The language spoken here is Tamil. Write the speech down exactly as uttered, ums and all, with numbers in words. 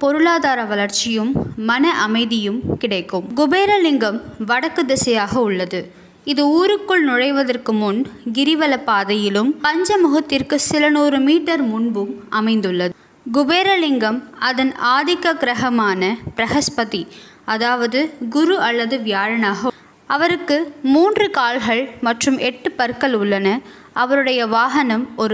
பொருளாதார வளர்ச்சியும் மன அமைதியும் கிடைக்கும். குபேரலிங்கம் வடக்கு திசையாக உள்ளது. இது ஊருக்குள் நுழைவதற்கு முன் கிரிவல பாதையிலும் பஞ்சமுகத்திற்கு சில நூறு மீட்டர் முன்பும் அமைந்துள்ளது. குபேரலிங்கம் அதன் ஆதிக்க கிரகமான பிரகஸ்பதி, அதாவது குரு அல்லது வியாழனாக, அவருக்கு மூன்று கால்கள் மற்றும் எட்டு பற்கள் உள்ளன. அவருடைய வாகனம் ஒரு